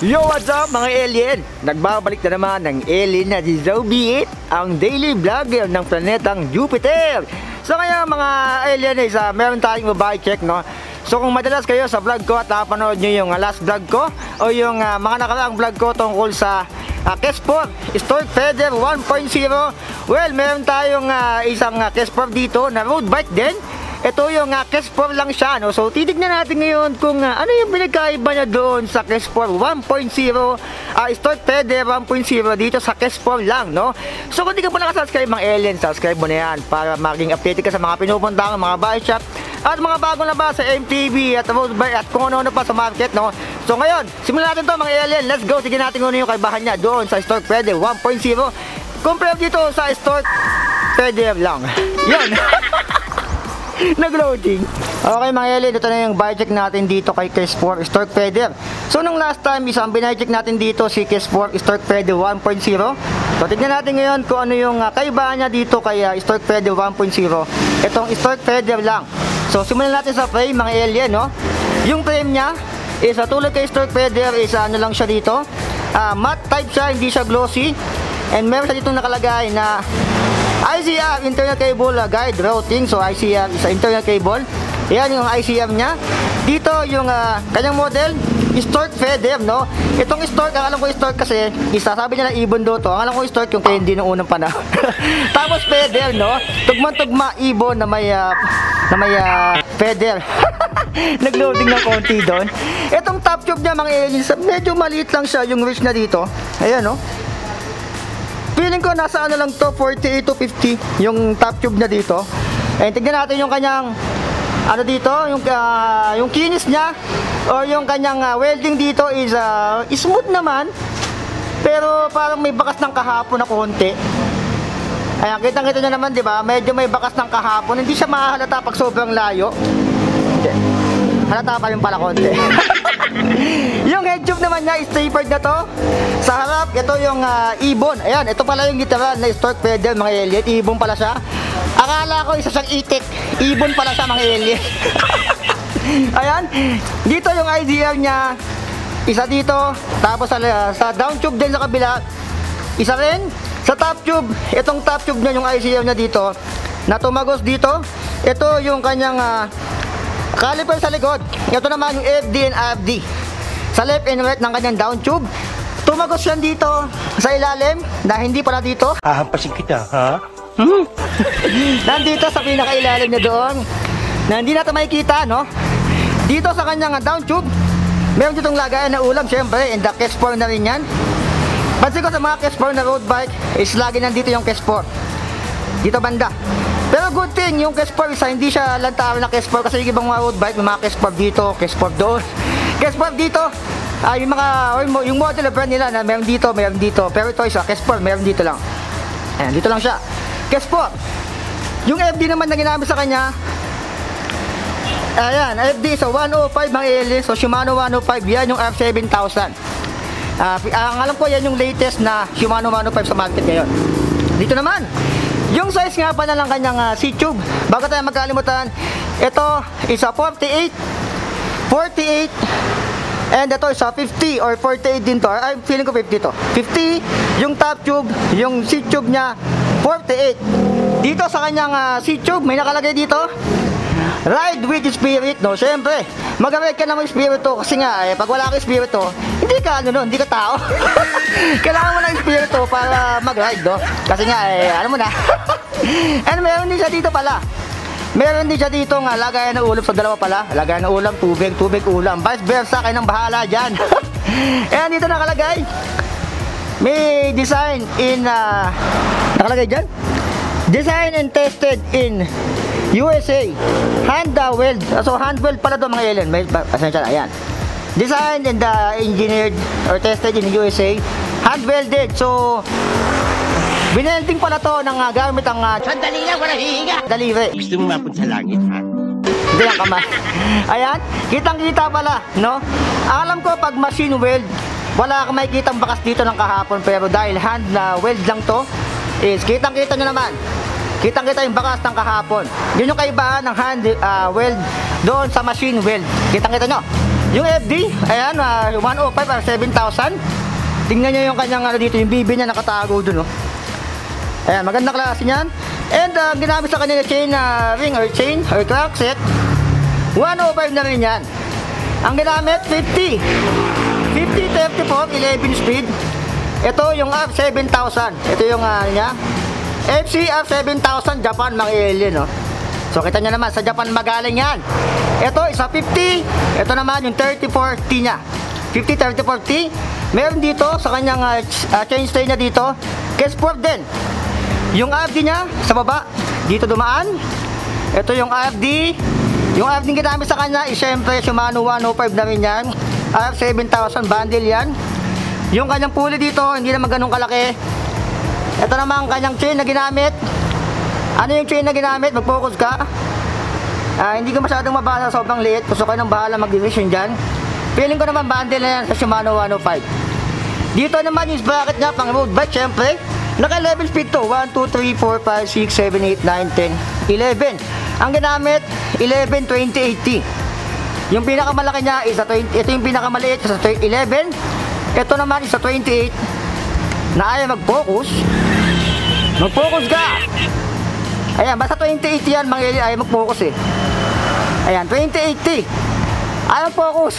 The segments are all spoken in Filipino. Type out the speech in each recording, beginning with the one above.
Yo, what's up mga alien? Nagbabalik na naman ng alien na si Joe B8, ang daily vlogger ng planetang Jupiter. So ngayon mga alien is meron tayong babae check, no? So kung madalas kayo sa vlog ko at napanood nyo yung last vlog ko o yung mga nakaraang vlog ko tungkol sa Kespor, Storkfeather 1.0, well meron tayong isang Kespor dito na road bike din. Ito yung Kespor lang siya, no? So titignan natin ngayon kung ano yung pinagkaiba niya doon sa Kespor 1.0, Storkfeather 1.0 dito sa Kespor lang, no? So kung di ka pa nakasubscribe mga alien, subscribe mo na yan para maging updated ka sa mga pinupuntahan ng mga bike shop at mga bagong labas sa MTV at road bike at kung ano-ano pa sa market, no? So ngayon, simulan natin to mga alien, let's go. Tignan natin kung ano yung kaibahan niya doon sa Storkfeather 1.0 compare dito sa Storkfeather lang. Yan. Nag-loading. Okay mga alien, ito na yung bike-check natin dito kay Kespor Storkfeather. So nung last time isang bike-check natin dito si Kespor Storkfeather 1.0. So tignan natin ngayon kung ano yung kaibahan niya dito kay Storkfeather 1.0. Itong Storkfeather lang. So simulan natin sa frame mga alien, no? Yung frame niya is tulad kay Storkfeather is ano lang siya dito, matte type siya, hindi siya glossy. And meron siya dito nakalagay na ICR, internal cable guide routing. So ICR is internal cable. Ayan yung ICR niya. Dito yung kanyang model Storkfeather, no? Itong Stork, ang alam ko Stork kasi isasabi nila ibon do to. Ang alam ko Stork yung candy ng unang panahon. Tapos feather, no? Tugman-tugma ibon na may feather. Nagloading ng konti doon. Itong top tube niya mga aliens, medyo maliit lang siya yung reach na dito. Ayan, no? Feeling ko nasa ano lang to, 48 to 50 yung top tube na dito. And tignan natin yung kanyang ano dito, yung kinis niya or yung kanyang welding dito is smooth naman, pero parang may bakas ng kahapon na konti. Ayan, kitang-kita niya naman, di ba? Medyo may bakas ng kahapon, hindi siya mahalata pag sobrang layo. Halata pa yung pala konti. Yung head tube naman niya is tapered na to. Sa harap, ito yung ibon. Ayan, ito pala yung literal na Storkfeather mga alien. Ibon pala siya. Akala ko isa siyang itik. Ibon pala siya mga alien. Ayan, dito yung ICR niya. Isa dito. Tapos sa down tube din sa kabila, isa rin. Sa top tube, itong top tube niya yung ICR niya dito. Natumagos dito. Ito yung kanyang caliper sa likod. Ito naman yung FD and RFD. Sa left and right ng kanyang down tube, tumagos yan dito sa ilalim na hindi pala dito. Hahampasin kita, ha? Nandito sa pinakailalim niya doon na hindi natin makikita, no? Dito sa kanyang down tube, meron ditong lagayan na ulam, syempre, and the Kespor na rin yan. Pansin ko sa mga Kespor na road bike is lagi nandito yung Kespor. Dito banda. Pero good thing, yung Kespor isa, hindi siya lantaran na Kespor kasi yung ibang mga road bike, may mga Kespor dito, Kespor doon. Kespor dito, ay mga yung model na brand nila na meron dito, pero ito isa, Kespor, meron dito lang. Ayan, dito lang siya. Kespor, yung FD naman na ginamit sa kanya, ayan, FD, so 105 mga alien, so Shimano 105, yan yung RF7000. Ang alam ko, yan yung latest na Shimano 105 sa market ngayon. Dito naman, yung size nga pa na lang kanyang C-tube, bago tayo magkalimutan, ito isa 48, and ito is 50 or 48 din to. I'm feeling ko 50 to. 50 yung top tube, yung C-tube niya 48. Dito sa kanyang C-tube may nakalagay dito, ride with spirit, no? Siyempre, mag-ride ka naman spirito kasi nga pag wala kang spirito, hindi ka ano no, hindi ka tao. Kailangan mo ng spirito para mag-ride, no? Kasi nga ano mo na. And meron din siya dito pala. Meron din siya dito nga, lagayan na ulam sa dalawa pala. Lagayan na ulam, tubig, tubig, ulam. Vice versa, kayo nang bahala dyan. Ayan, dito nakalagay. May design in, nakalagay dyan? Design and tested in USA. Hand weld. So, hand weld pala doon mga alien. May, pasensya na, ayan. Design and engineered or tested in USA. Hand welded. So, binelding pala to ng gamit ang sandali lang, wala hihinga. Daliri. Gusto mo mapunta sa langit, ha? Hindi lang kama. Ayan, kitang-kita pala, no? Alam ko pag machine weld, wala kang makikita ang bakas dito ng kahapon. Pero dahil hand na weld lang to, is kitang-kita nyo naman. Kitang-kita yung bakas ng kahapon. Yun yung kaibahan ng hand weld doon sa machine weld. Kitang-kita nyo. Yung FD, ayan, 105 R7000. Tingnan nyo yung kanyang ano dito, yung BB niya nakatago dun, oh. Ayan, magandang klase niyan. And ginamit sa kanya na chain ring or chain or crack set. 105 na rin yan. Ang ginamit, 50, 34, 11 speed. Ito yung R7000. Ito yung niya. FC R7000 Japan, mga alien, oh. So, kita nyo naman, sa Japan magaling yan. Ito, isa 50. Ito naman, yung 34T niya. 50, 34T. Meron dito, sa kanyang chainstay niya dito, Kespor din. Yung RFD niya, sa baba, dito dumaan. Ito yung RFD. Yung RFD ginamit sa kanya, siyempre, Shimano 105 na rin yan. RF7000 bundle yan. Yung kanyang pulley dito, hindi naman ganun kalaki. Ito naman, kanyang chain na ginamit. Ano yung chain na ginamit? Mag-focus ka. Hindi ko masyadong mabasa, sobrang liit. Gusto kayo nang bahala mag-division dyan. Feeling ko naman bundle na yan sa Shimano 105. Dito naman yung bracket niya, pang road bike, syempre. Naka-level speed to. 1, 2, 3, 4, 5, 6, 7, 8, 9, 10, 11. Ang ginamit, 11, 20, 80. Yung pinakamalaki niya is 20. Ito yung pinakamaliit, sa 11. Ito naman is 28. Na ayaw mag-focus. Mag-focus ka! Ayan, basta 2080 yan, mangyayari ayaw mag-focus eh. Ayan, 2080. Ayaw mag-focus.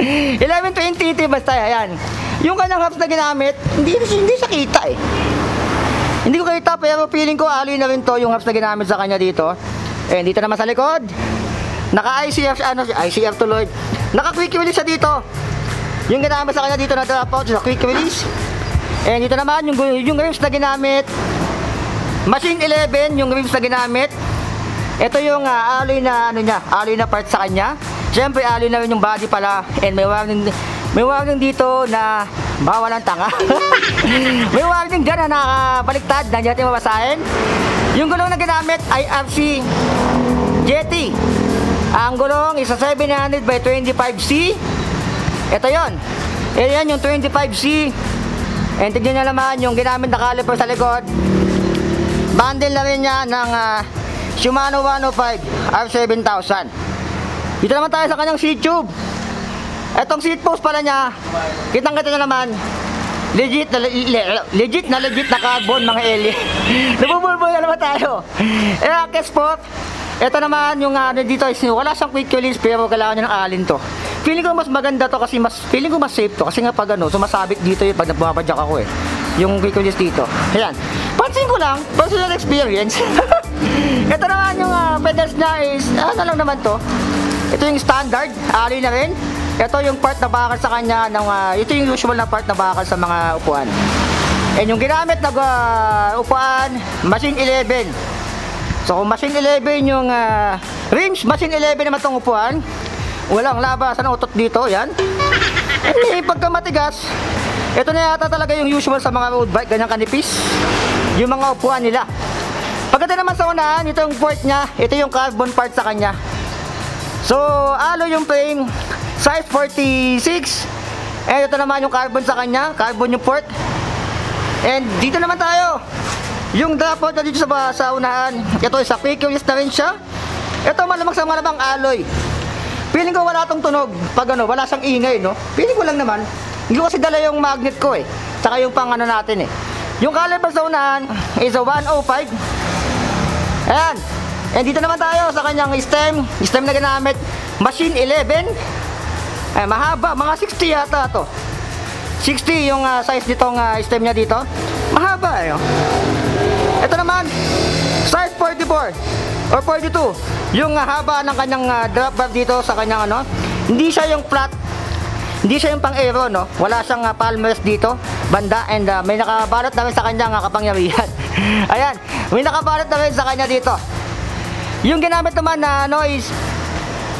112080 basta, ayan. Yung kanyang hubs na ginamit, hindi siya kita eh. Hindi ko kita, pero feeling ko alloy na rin to yung hubs na ginamit sa kanya dito. And dito naman sa likod, naka-ICR, ICR tuloy. Naka-quick release siya dito. Yung ginamit sa kanya dito na dropout, sa quick release. And dito naman, yung hubs na ginamit, Machine 11 yung rims na ginamit. Ito yung alloy na ano niya, alloy na part sa kanya. Siyempre alloy na rin yung body pala. And may warning dito na bawal ang tanga. May warning dyan na nakabaliktad, na hindi natin mabasahin. Yung gulong na ginamit ay RC Jetty. Ang gulong isa 700/25C. Ito yon. Ayan yung 25C. And tignan nyo naman yung ginamit na caliper sa likod. Bundle na rin niya ng Shimano 105 R7000. Dito naman tayo sa kanyang seat tube. Etong seat post pala niya, kitang-kita niya naman, legit na carbon, mga alien. Nabubulbul na naman tayo. Kespor, ito naman yung dito is wala siyang quick release, pero kailangan niya ng alin to. Feeling ko mas maganda to kasi feeling ko mas safe to kasi nga pag ano, sumasabit dito yun pag napapadyak ako eh. Yung quick release dito. Ayan. Pansin ko lang, personal experience. Ito naman yung pedals niya is, ano lang naman to. Ito yung standard, alloy na rin. Ito yung part na bakal sa kanya, ng, ito yung usual na part na bakal sa mga upuan. And yung ginamit na upuan, Machine 11. So kung Machine 11 yung rims, Machine 11 naman itong upuan. Walang labasan ng utot dito, yan. Eh, pagka matigas, ito na yata talaga yung usual sa mga road bike, ganyang kanipis. Yung mga upuan nila. Pagdating naman sa unahan, ito yung part niya. Ito yung carbon part sa kanya. So, alloy yung frame. Size 46. And ito naman yung carbon sa kanya. Carbon yung port. And dito naman tayo. Yung dropout na dito sa unahan. Ito isa quick release na rin siya. Ito malamang sa malamang alloy. Feeling ko wala tong tunog. Pag ano, wala siyang ingay, no? Feeling ko lang naman. Hindi ko kasi dala yung magnet ko eh. Tsaka yung pang ano natin eh. Yung caliper sa unahan is a 105. Ayan. And dito naman tayo sa kanyang stem. Stem na ginamit. Machine 11. Ayan, mahaba. Mga 60 yata to. 60 yung size nitong stem niya dito. Mahaba eh. Ito naman. Size 44 or 42. Yung haba ng kanyang drop bar dito sa kanyang ano. Hindi siya yung flat. Hindi siya yung pang aero, no? Wala siyang palmers dito, banda, and may nakabalot na rin sa kanya ng kapangyarihan. Ayan, may nakabalot na rin sa kanya dito. Yung ginamit naman na noise,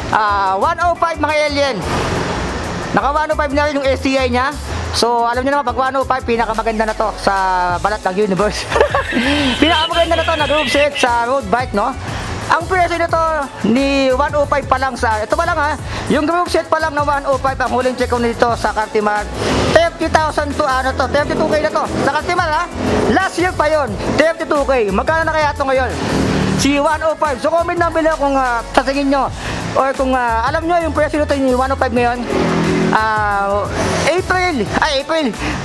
105, mga alien. Naka 105 na rin yung STI niya. So, alam niyo naman, pag 105, pinakamaganda na to sa balat ng universe. Pinakamaganda na to na group set sa road bike, no? Ang presyo nito ni 105 pa lang sa, ito pa lang ha, yung group set pa lang na 105, ang huling check ko nito sa Cartimar, 30,000 to ano to, 32K na to, sa Cartimar ha, last year pa yun, 32K, magkano na kaya ito ngayon? Si 105, so comment lang bila kung sa tingin nyo, Or kung alam nyo yung presyo nito yung 105 ngayon,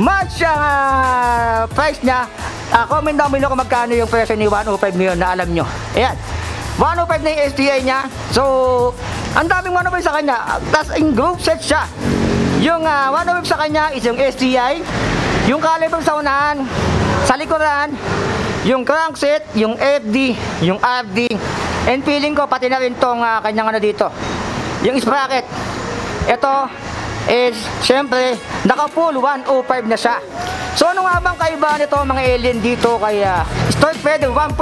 March ang price nya. Comment down below kung magkano yung presyo ni 105 ngayon na alam nyo. Ayan, 105 na yung SDI nya. So ang daming 105 sa kanya. Tapos in group set siya. Yung 105 sa kanya is yung SDI, yung caliper sa unahan, sa likuran, yung crankset, yung FD, yung RD. And feeling ko pati na rin tong kanyang dito, yung sprocket. Ito is, syempre, naka full 105 na siya. So, ano nga bang kaibahan nito mga alien dito kay Storkfeather 1.0?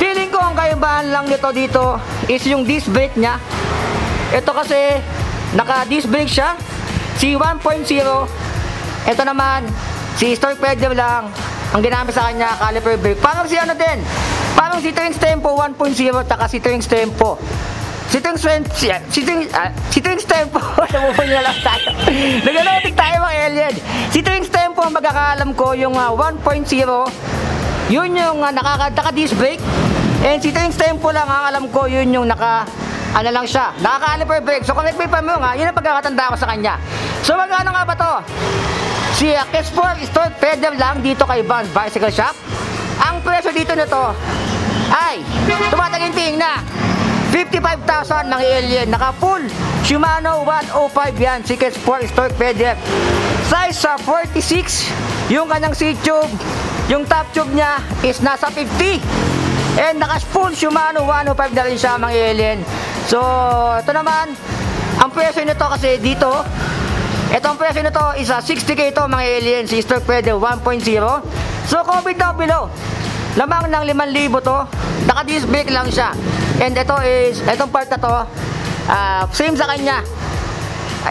Feeling ko ang kaibahan lang nito dito is yung disc brake nya. Ito kasi, naka disc brake siya, si 1.0. Ito naman, si Storkfeather lang ang ginamit sa kanya, caliper brake. Parang si ano din, parang si Trings Tempo 1.0, taka si Trings Tempo. Si Trings Tempo nabubunin na lang tayo. Nagalotik tayo mga alien. Si Trings Tempo ang magkakaalam ko yung 1.0, yun yung naka-disc brake. And si Trings Tempo lang ang alam ko yun yung naka-caliper brake. So connect me pa mo nga, yun ang pagkakatanda ko sa kanya. So magkano nga ba to? Si Kespor Storkfeather lang dito kay Vans Bicycle Shop. Ang presyo dito nito ay tumataginting na 55,000 mga alien. Naka full Shimano 105 yan si Kespor Storkfeather. Size sa 46. Yung kanyang seat tube, yung top tube nya is nasa 50. And naka full Shimano 105 na rin siya mga alien. So ito naman ang presyo nito kasi dito, ito ang presyo nito is 60k ito mga alien si Storkfeather 1.0. So comment down below, lamang ng 5,000 to, naka disc brake lang siya. And ito is, itong part na to, same sa kanya.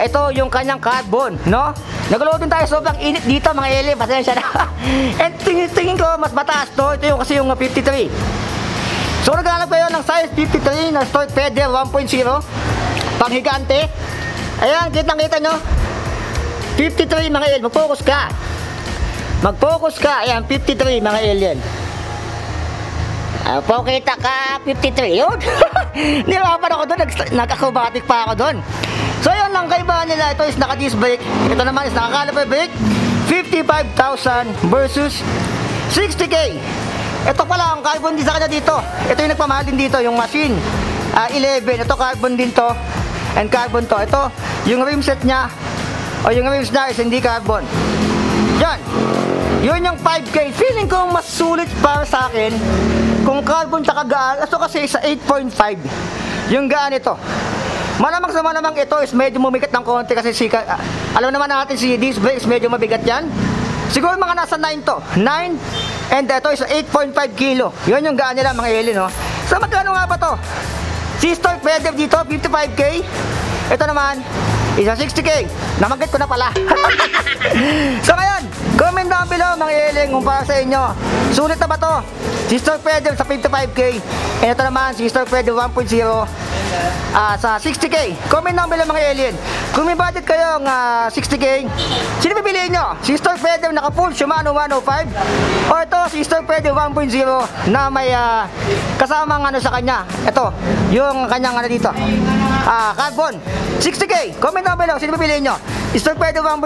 Ito yung kanyang carbon, no? Nagulog din tayo, sobrang init dito mga alien, pasensya na. And tingin ko, mas mataas to, ito yung kasi yung 53. So naglalap kayo ng size 53 na Storkfeather 1.0, panghigante. Ayan, kitang-kita nyo, 53 mga alien, mag-focus ka. Mag-focus ka, ayan, 53 mga alien. Pokita ka 53 yun. Nilapan ako doon, nag-acrobatic pa ako doon. So yun lang kaibahan nila. Ito is naka-disc brake, ito naman is naka-caliper brake. 55,000 versus 60k. Ito pala ang carbon din sa kanya dito. Ito yung nagpamahal din dito, yung machine 11, ito carbon din to. And carbon to, ito yung rim set nya, o yung rims nya is hindi carbon. Yan, yun yung 5k. Feeling ko mas sulit para sa akin kung carbon tsaka gaan. Ito kasi sa 8.5 yung gaan ito. Malamang sa malamang ito is medyo mumikat ng konti kasi si, alam naman natin si disc brake is medyo mabigat yan. Siguro mga nasa 9 to 9. And ito is 8.5 kilo. Yun yung gaan nila mga alien, no? So magkano nga ba to? Si Storkfeather dito 55k. Ito naman isa 60k. Namagat ko na pala. So ngayon, comment down below mga alien kung para sa inyo sulit na ba to? Si Storkfeather sa 55k. And ito naman si Storkfeather 1.0 sa 60k. Comment down below mga alien kung may budget kayong 60k, sino pipiliin nyo? Si Storkfeather naka full Shimano 105, o ito si Storkfeather 1.0 na may kasamang sa kanya, ito yung kanyang dito carbon 60k. Comment down below sino pipiliin nyo, si Storkfeather 1.0 o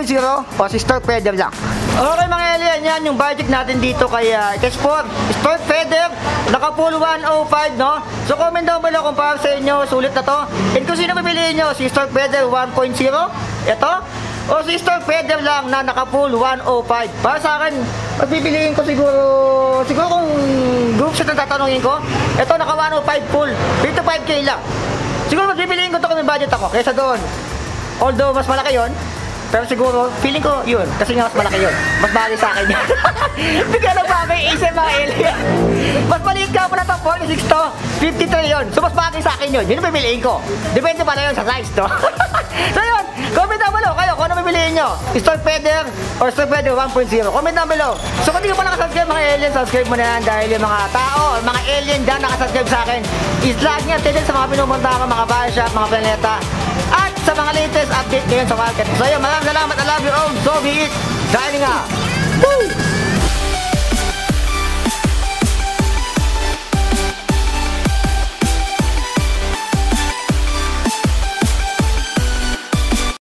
si Storkfeather lang. Okay mga alien, yan yung budget natin dito kay Kespor Storkfeather, naka full 105, no? So comment down below kung para sa inyo sulit na to. And kung sino pipiliin nyo, si Storkfeather 1.0 ito o si Storkfeather lang na naka full 105. Para sa akin, pipiliin ko siguro kung group set ang tatanungin ko, ito naka 105 full 55k lang. Siguro pipiliin ko to kung may budget ako kaysa doon, although mas malaki yon. Pero siguro, feeling ko yun. Kasi nga mas malaki yun. Mas bagay sa akin yun. Bigyan na ba may isip mga alien? Mas maliit ka po na ito, 46 to, 53 yun. So mas bagay sa akin yun. Yun ang pipiliin ko. Depende pa na yun sa size to. So yun, comment down below kayo kung ano pipiliin nyo. Storkfeather or Storkfeather 1.0. Comment down below. So kung hindi ko pa nakasubscribe mga alien, subscribe mo na yan. Dahil yung mga tao, mga alien dyan nakasubscribe sa akin, is lagi nga attention sa mga pinupunta ko, mga bahay shop, mga planeta, at sa mga latest update ngayon sa market. So yun, maraming salamat. I love you all. Joe B8. Dahil nga. Woo!